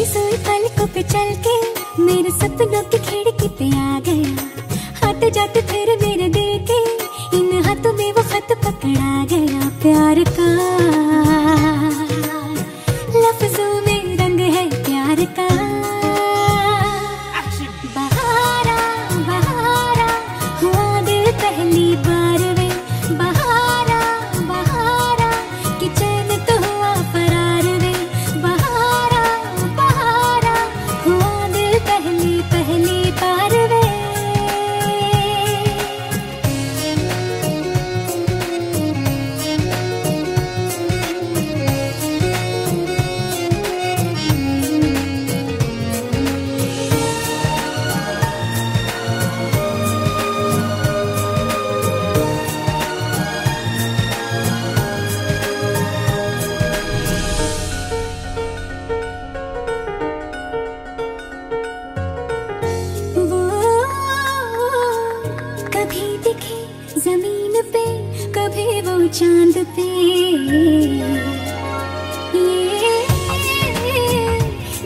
सोई सोई पलकों पे चल के मेरे सपनों की खिड़की पे आ गया। हाथ जाते फिर मेरे दिल के इन हाथों में वो खत पकड़ा गया। प्यार का लफ्जों में रंग है प्यार का। बहारा बहारा हुआ दिल पहली बार में। बहारा बहारा कि चैन तो हुआ फरार में। बहारा बहारा हुआ दिल पहली पहली बार में। कभी दिखे जमीन पे कभी वो चांद पे ये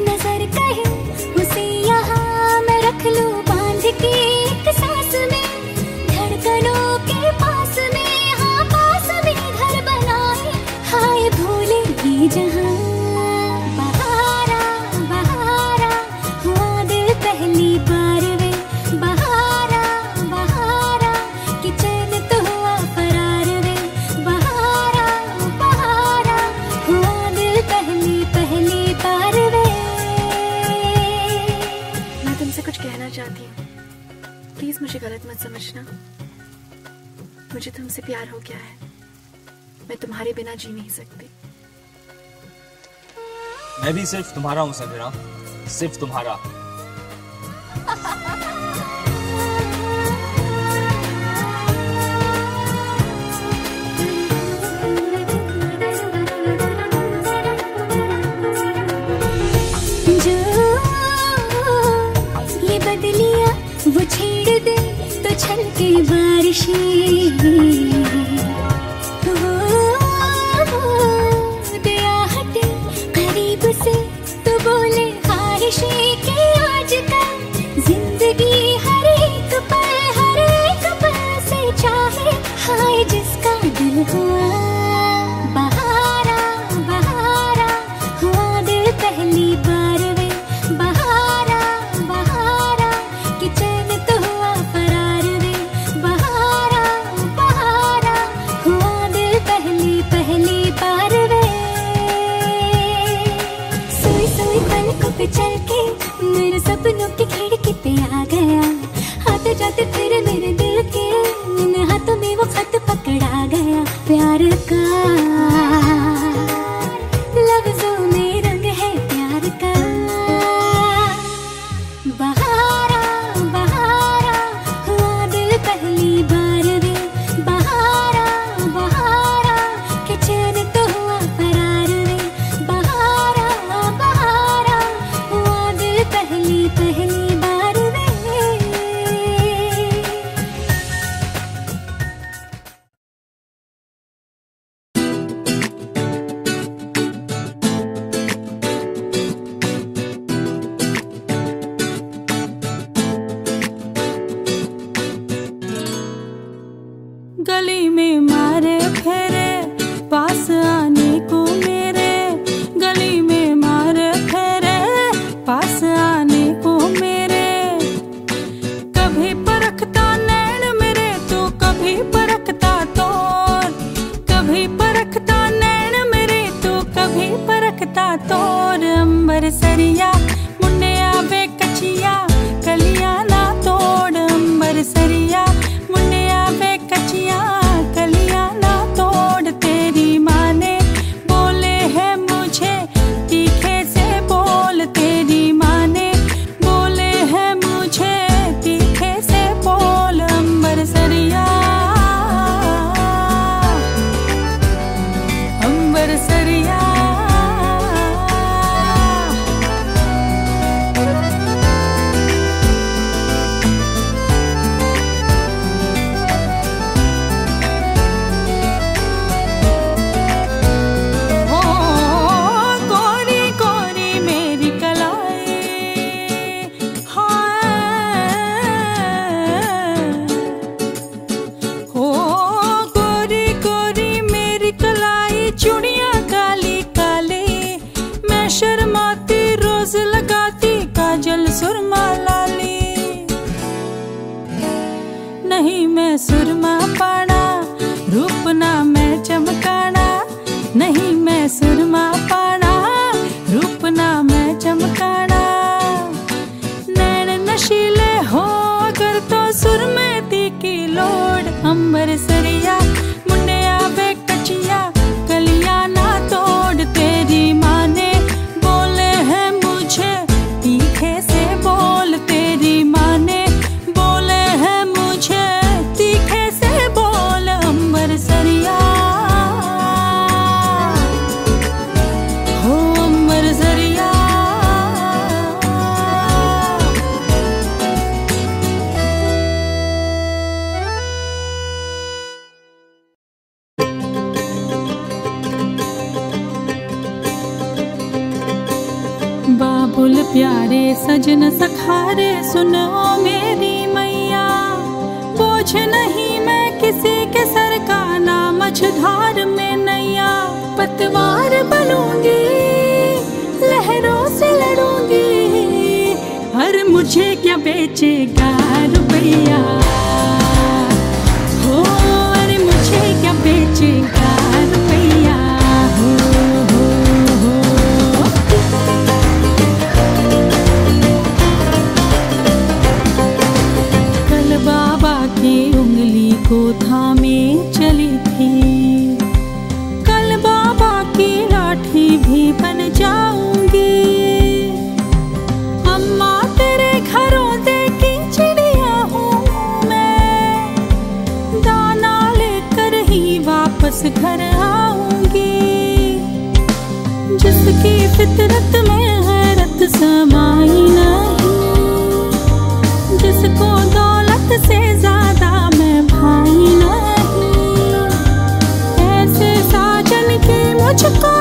नजर कहीं उसे यहाँ मैं रख लूं बांध के एक सांस में। धड़कनों के पास में हाँ पास में घर बनाए हाय भूले ये जहाँ। बहारा बहारा हुआ दिल पहली बार में। बहारा चाहती हूँ, प्लीज मुझे गलत मत समझना। मुझे तुमसे प्यार हो गया है, मैं तुम्हारे बिना जी नहीं सकती। मैं भी सिर्फ तुम्हारा हूँ सगरा, सिर्फ तुम्हारा। वो छेड़ दे तो छल के बारिशें वो दया हटे करीब से तो बोले बारिशें के आज का। जिंदगी हर एक पल से चाहे हाय जिसका दिल हुआ। बहारा बहारा हुआ दिल पहली बार में। बहारा बहारा किचन चल के मेरे सपनों की खिड़की पे आ गया। हाथ जाते फिर मेरे दिल के इन हाथों में वो खत पकड़ा गया। प्यार का लफ्जों में रंग है प्यार का। बहारा बहारा हुआ दिल पहली बार में। बहारा बहारा कि चैन तो हुआ फरार में। बहारा बहारा हुआ सुरमा लाली, नहीं मैं सुरमा पाना, रूप ना मैं चमकाना, नहीं मैं सुरमा पाना, रूप ना मैं चमकाना। नैन नशीले हो कर तो सुरमेती की लोड, अंबरसरिया मुंडिया वे कचिया कलिया ना तोड़। तेरी माँ ने बोले हैं मुझे तीखे से बोल, तेरी माँ ने बोले हैं मुझे तीखे से बोल। अंबरसरिया हो अंबरसरिया, बाबुल प्यारे सजन सखारे सुनो मेरी मैया। बोझ नहीं मैं किसी के सर का, ना मझधार में नैया। पतवार बनूंगी लहरों से लड़ूंगी, हर मुझे क्या बेचेगा रुपैया। हो अरे मुझे क्या बेचेगा रुपैया। कल बाबा की उंगली को थामे चली थी, भी बन जाऊंगी। अम्मा तेरे घरों से चिड़िया हूँ मैं, दाना लेकर ही वापस घर आऊंगी। जिसकी फितरत में हैरत समाई नहीं, जिसको दौलत से ज्यादा मैं भाई नहीं, ऐसे साजन की मुझको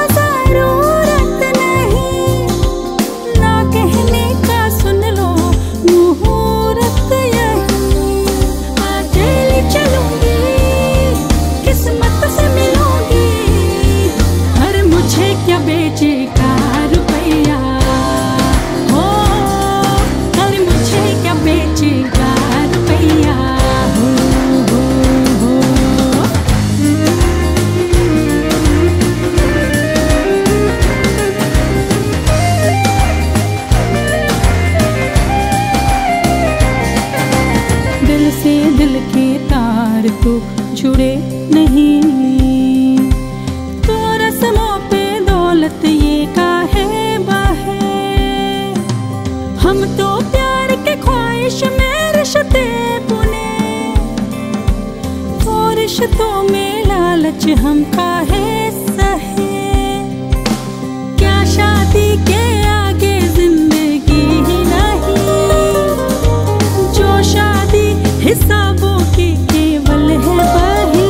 हम काहे सहे, क्या शादी के आगे जिंदगी ही नहीं। जो शादी हिसाबों की केवल है बही,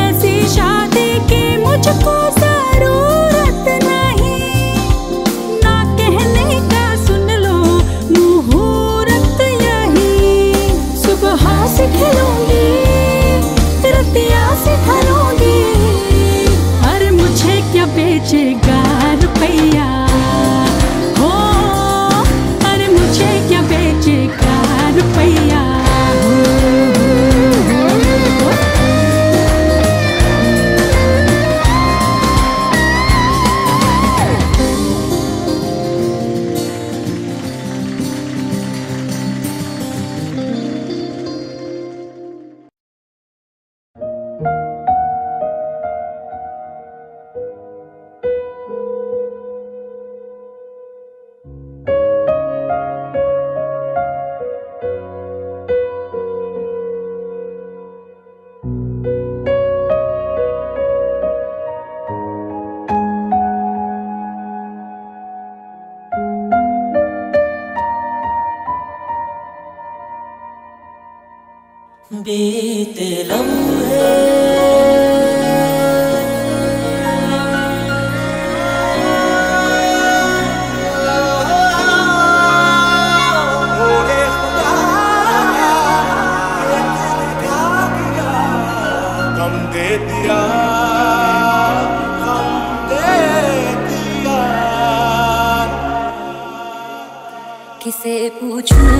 ऐसी शादी की मुझको जरूरत नहीं। ना कहने का सुन लो मुहूर्त यही, सुबह से खिलूंगी सिखाऊंगी, अरे मुझे क्या बेचेगा रुपैया। हो अरे मुझे क्या बेचेगा रुपैया। बीते लम्हे गम दे दिया, गम दे दिया। किसे पूछूं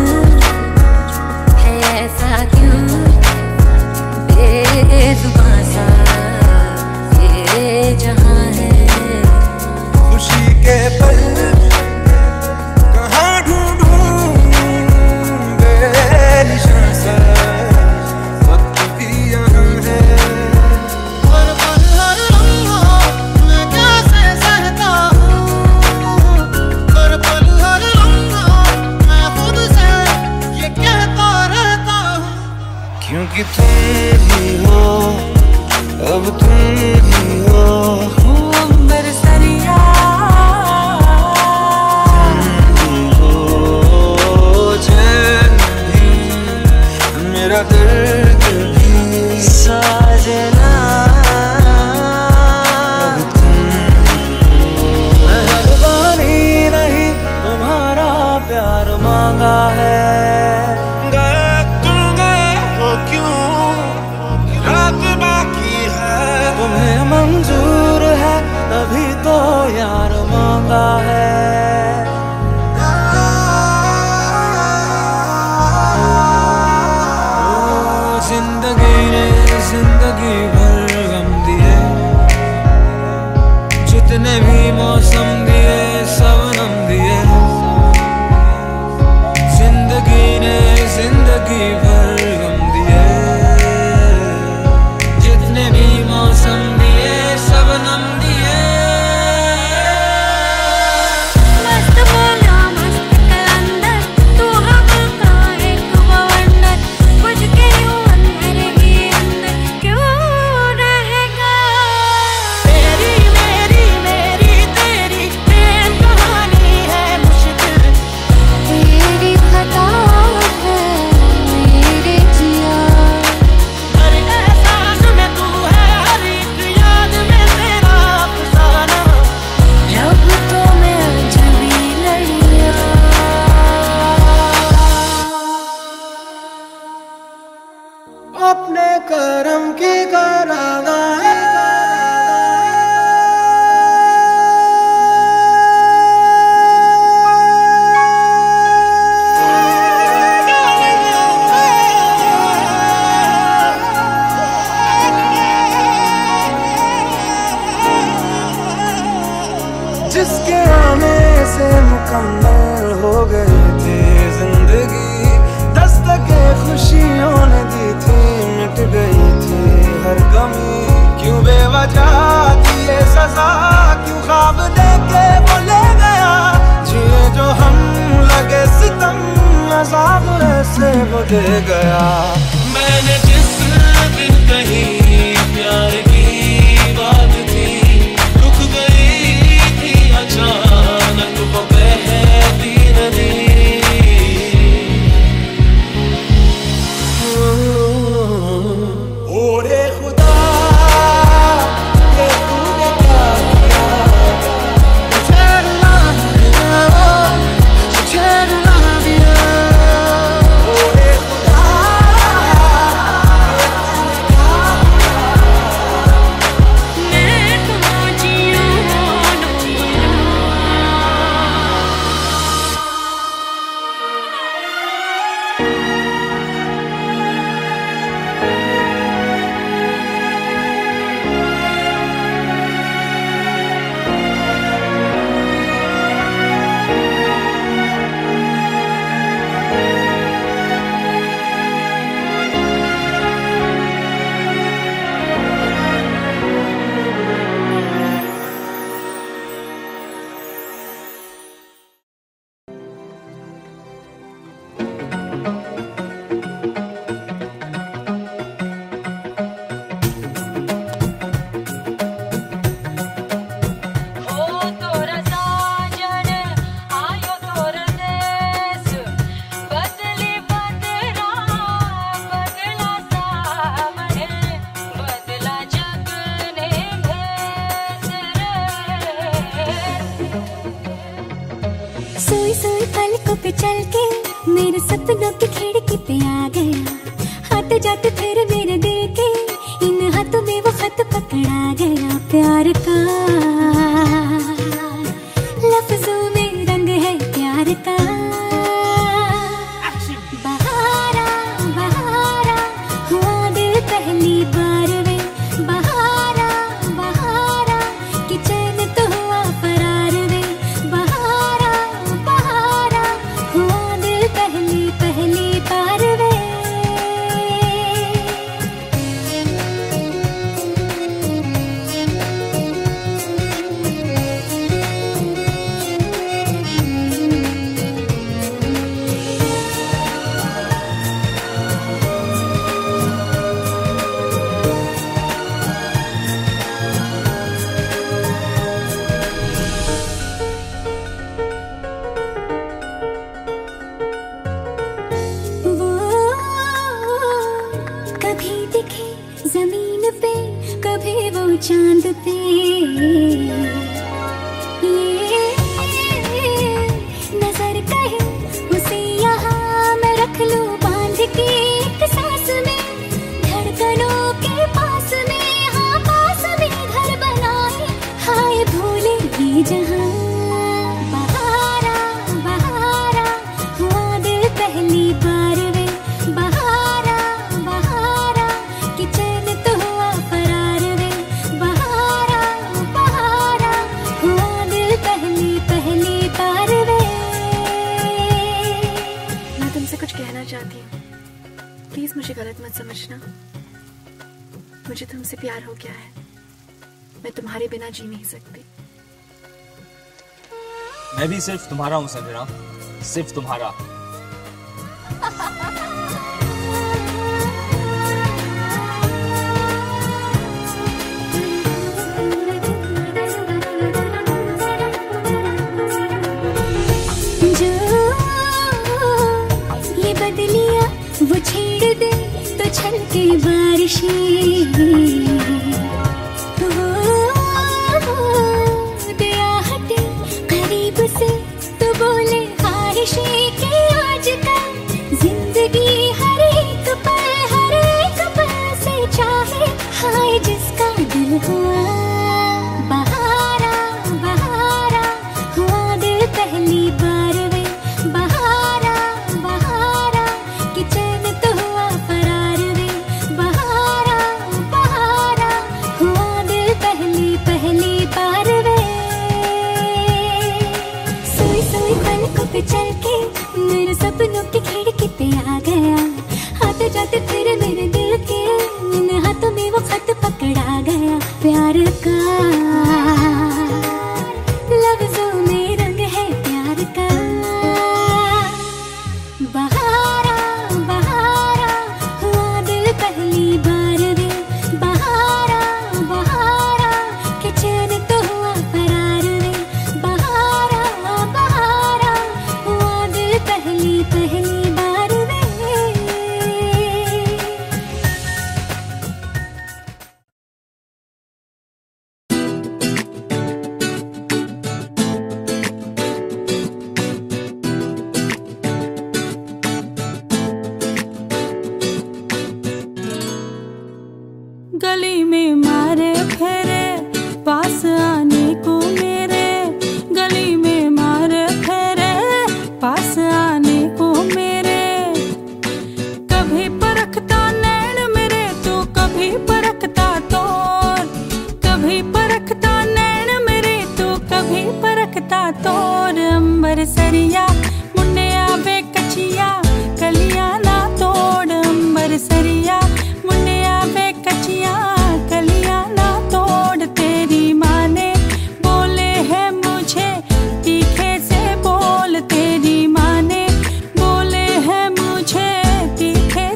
है ऐसा क्यों बेजुबां सा ये जहां है। खुशी के पल कहाँ ढूंढूं बेनिशां सा वक्त भी यहाँ है। हर पल हर लम्हा मैं कैसे सहता हूँ, हर पल हर लम्हा मैं खुद से ये कहता रहता हूँ, क्योंकि तुम ही हो अब तुम ही हो अंबरसरिया। मेरा दर्द भी साजना भगवानी नहीं तुम्हारा प्यार मांगा है। मंजूर है तभी तो यार मांगा है। जिंदगी ने जिंदगी भर गम दिए, जितने भी मौसम दिए सब नम दिए। जिंदगी ने जिंदगी भर गम दिए, जितने भी मौसम अपने कर्म की कराना है। जिसके आने से मुकम्मल हो गए थे जिंदगी, दस्तके खुशियों ने दी थी, मिट गई थी हर कमी। क्यों बेवजह दिए सजा, क्यों ख्वाब देके वो ले गया। जिए जो हम लगे सितम, अज़ाब ऐसे वो दे गया। मैंने जिस दिन कही प्यार की बात थी, रुक गई थी अचानक वो बहती नदी। लफ्जों में रंग है प्यार का। चांद पे ये नजर कहीं उसे यहाँ मैं रख लूं बांध के एक सांस में, धड़कनों के पास में, हाँ पास में घर बनाए, हाय भूले ये जहाँ। बहारा बहारा हुआ दिल पहली बार वे, बहारा बहारा कि चैन तो हुआ फरार वे, बहारा बहारा हुआ दिल पहली बार वे। मैं तुमसे कुछ कहना चाहती हूँ, प्लीज मुझे गलत मत समझना। मुझे तुमसे प्यार हो गया है, मैं तुम्हारे बिना जी नहीं सकती। मैं भी सिर्फ तुम्हारा हूँ संजना, सिर्फ तुम्हारा। जो ये बदलिया वो छेड़ दे तो छल के बारिशें, जिसका दिल हुआ बहारा बहारा हुआ दिल पहली बार वे, बहारा बहारा कि चैन तो हुआ फरार वे, बहारा बहारा हुआ दिल पहली बार वे। सोई सोई पलकों पे चल के मेरे सपनों की खिड़की पे आ गया, आते जाते फिर मेरे दिल के हाथों में वो खत पकड़ा गया, प्यार का लफ्जों में रंग है प्यार का। बहारा बहारा हुआ दिल पहली बार वे, बहारा बहारा के चैन तो हुआ फरार वे, बहारा बहारा हुआ दिल पहली तोर अंबरसरिया मुन्ने आवे कचिया कलिया ना तोड़, अंबरसरिया मुन्ने आवे कचिया कलिया ना तोड़। तेरी माँ ने बोले हैं मुझे तीखे से बोल, तेरी माँ ने बोले हैं मुझे तीखे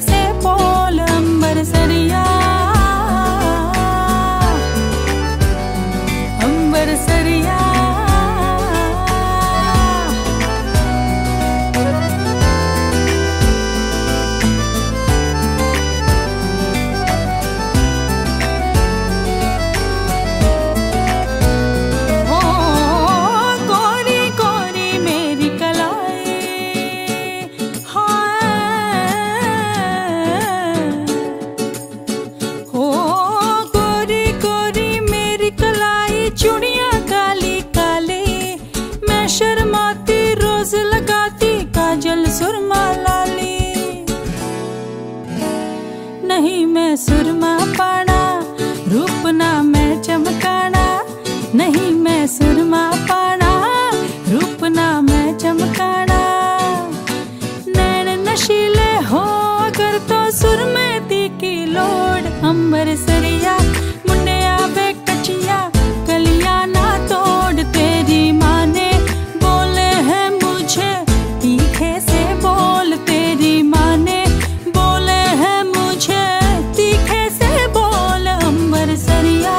से बोल। अंबरसरिया अंबरसरिया नहीं मैं सुरमा पाना रूप ना मैं चमकाना, नहीं मैं सुरमा पाना रूप ना मैं चमकाना। नैन नशीले हो अगर तो सुरमे दी की लोड, अंबरसरिया मुन्ने आवे कचिया कलिया ना तोड़। तेरी माँ ने बोले हैं मुझे तीखे से बोल, तेरी माँ ने बोले हैं मुझे तीखे से बोल। अंबरसरिया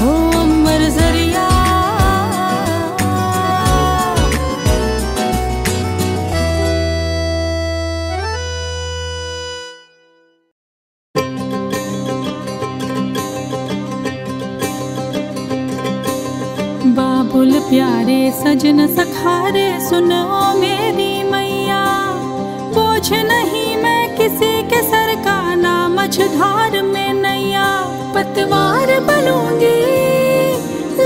हो अंबरसरिया। बिल्कुल प्यारे सजन सखारे सुनो मेरी मैया। बोझ नहीं मैं किसी के सर का, ना मझधार में नैया। पतवार बनूंगी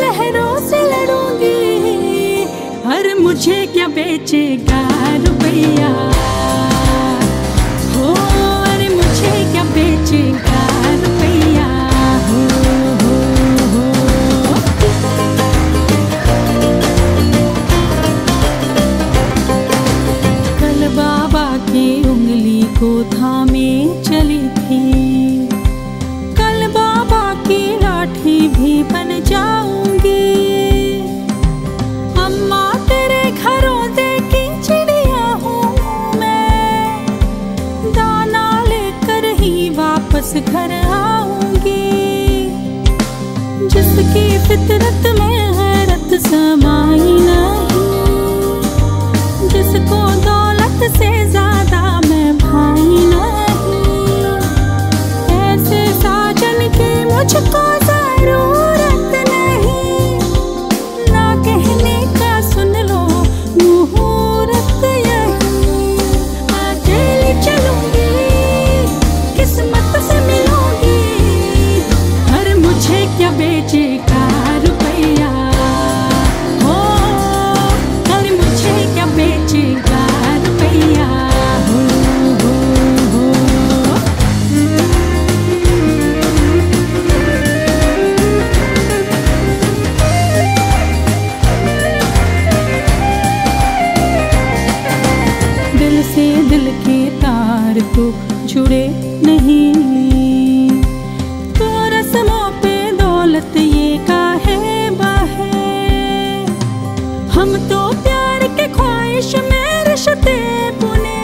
लहरों से लड़ूंगी, हर मुझे क्या बेचेगा रुपैया। हो अरे मुझे क्या बेचेगा रुपैया। को थामे चली थी, कल बाबा की लाठी भी बन जाऊंगी। अम्मा तेरे घरों से की चिड़िया हूँ मैं, दाना लेकर ही वापस घर आऊंगी। जिसकी फितरत में हैरत समाई नहीं, जिसको दौलत से ज्यादा मुझको जरूरत नहीं, ना कहने का सुन लो मुहूर्त यही। अकेली चलूंगी किस्मत से मिलूंगी, हर मुझे क्या बेचेगा रुपैया। हो हर मुझे क्या बेचेगा रुपैया। तो जुड़े नहीं तो रस्मों पे दौलत ये काहे बाहे। हम तो प्यार के ख्वाहिश में रिश्ते बुने,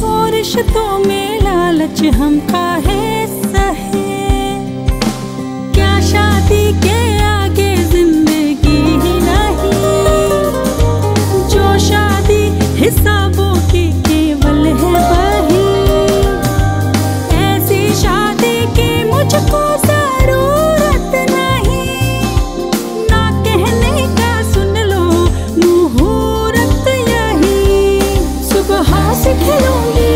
तो रिश्तों में लालच हम काहे सहे। क्या शादी के आगे जिंदगी ही नहीं, जो शादी हिसाबों की मुझको जरूरत नहीं, ना कहने का सुन लो मुहूर्त यही। सुबह से खिलूंगी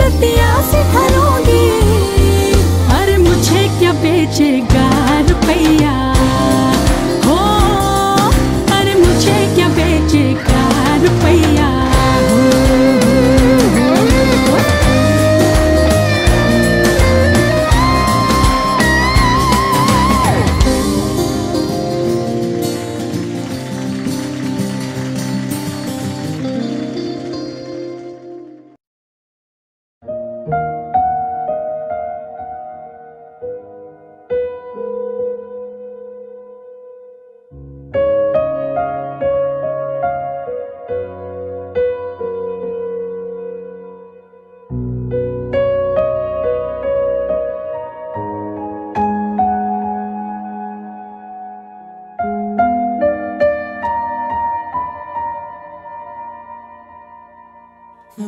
रतिया से भरूंगी, अरे मुझे क्या बेचेगा रुपैया। हो अरे मुझे क्या बेचेगा रुपैया।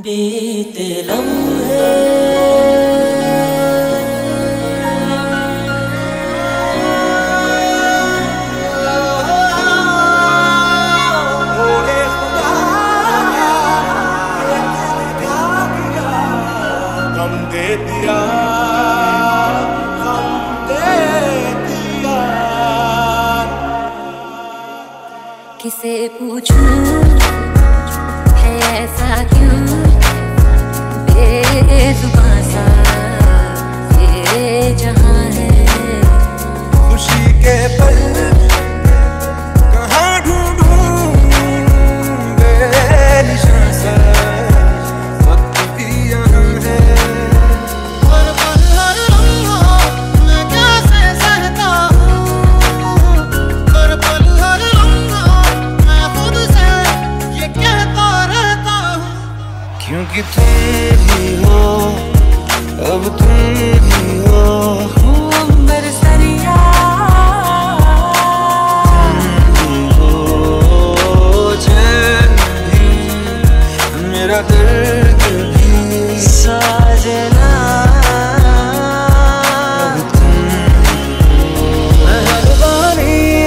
बीते लम्हे गम दे दिया, गम दे दिया। किसे पूछूं ऐसा क्यों बेजुबां सा ये जहां है। खुशी के पल कहाँ ढूंढूं बेनिशां सा वक्त भी यहाँ है। हर पल हर लम्हा मैं कैसे सहता हूँ, हर पल हर लम्हा मैं खुद से ये कहता रहता। क्योंकि तुम ही हो, अब तुम ही हो, अंबरसरिया। तुम ही हो चैन भी, मेरा दर्द भी साजना। अब तुम हो, मेहरबानी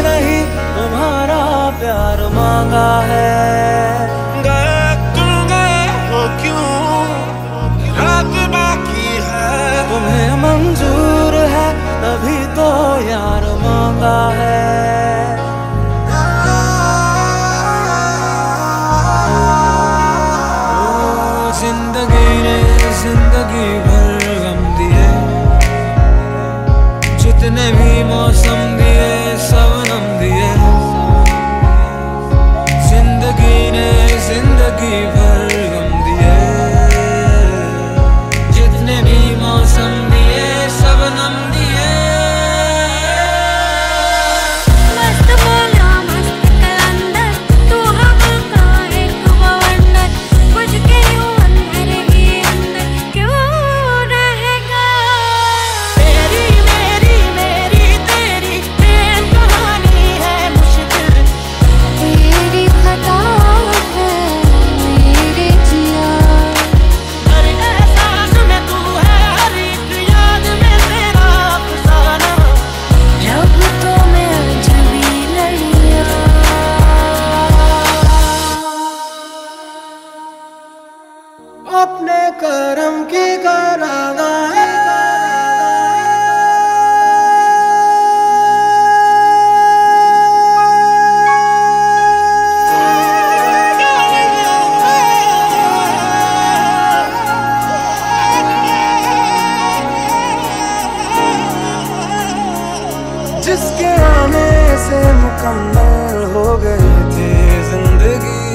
जिसके आने से मुकम्मल हो गए थे जिंदगी,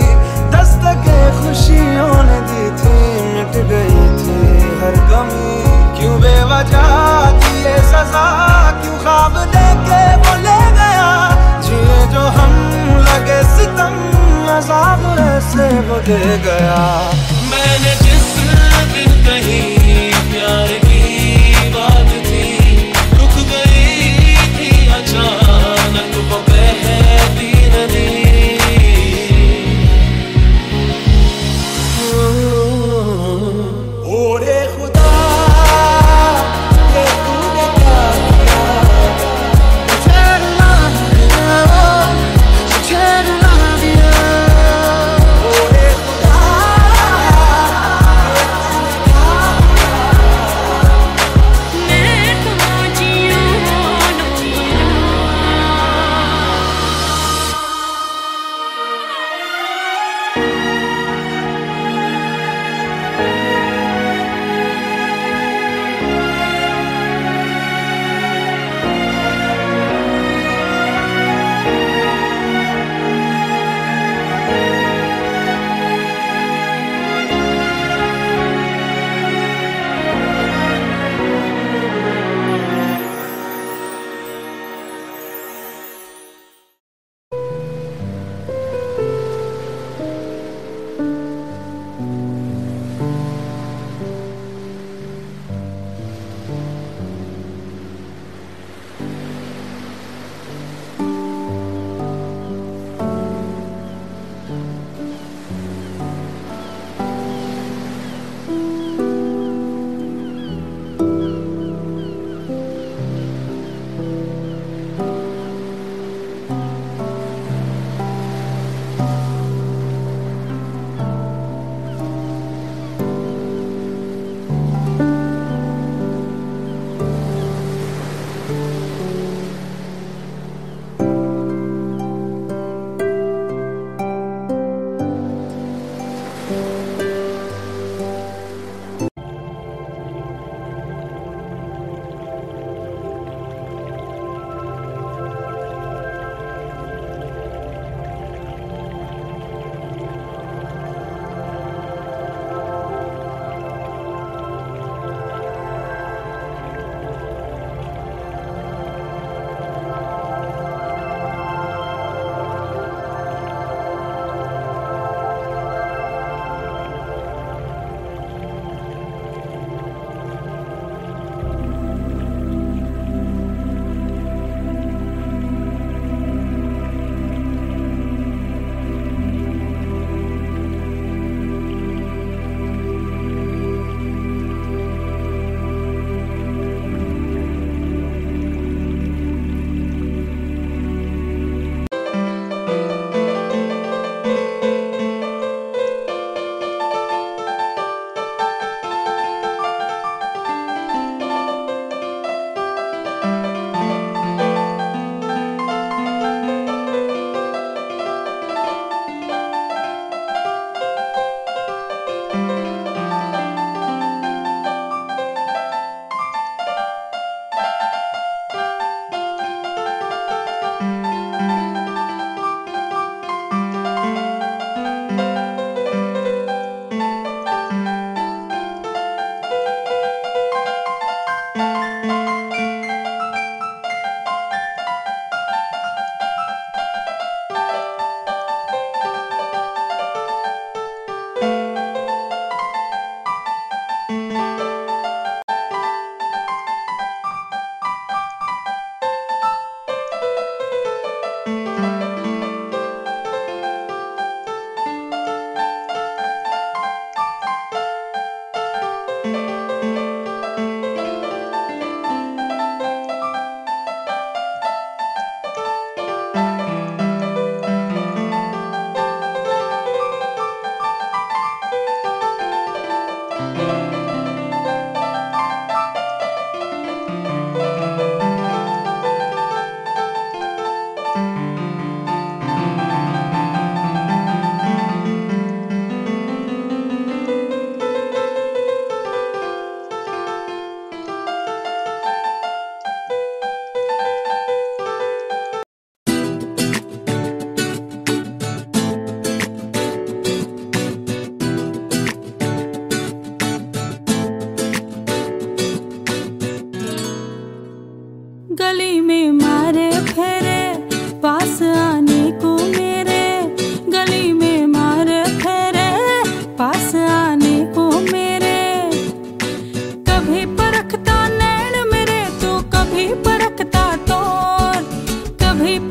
दस्तके खुशियों ने दी थी, मिट गई थी हर गमी। क्यों बेवजह थी ये सजा, क्यों ख्वाब देके वो ले गया। जिए जो हम लगे सितम, अज़ाब ऐसे वो दे गया। मैंने जिस दिन कही प्यार की बात थी, रुक गई अचानक वो बहती नदी। ओरे खुदा ये तूने क्या किया।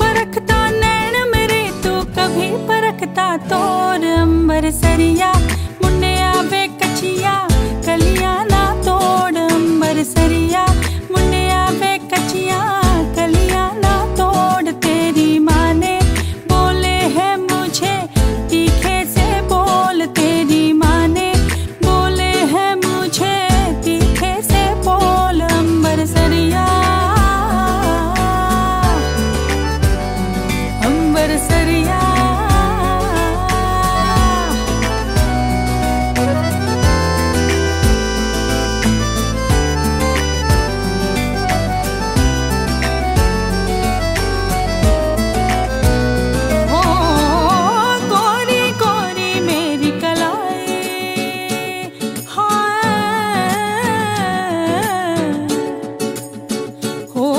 परखता नैन मेरे तो कभी परखता तोर अंबरसरिया। मुन्निया वे कचिया कलिया ना तोड़ अंबरसरिया। मुन्निया वे कचिया कलिया ना तोड़। तेरी माँ ने बोले हैं मुझे तीखे से बोल। तेरी माँ ने बोले हैं मुझे तीखे से बोल अंबरसरिया। अंबरसरिया ओ गोरी गोरी मेरी कलाई। हाँ ओ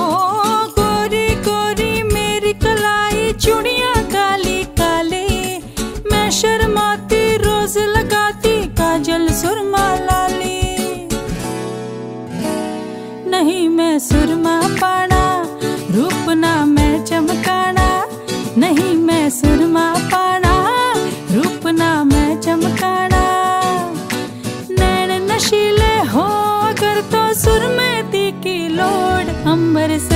गोरी गोरी मेरी कलाई। चुड़ी शर्माती रोज लगाती काजल सुरमा लाली। नहीं मैं सुरमा पाना रूप ना मैं चमकाना। नहीं मैं सुरमा पाना रूप ना मैं चमकाना। नैन नशीले हो अगर तो सुरमे दी की लोड अंबर।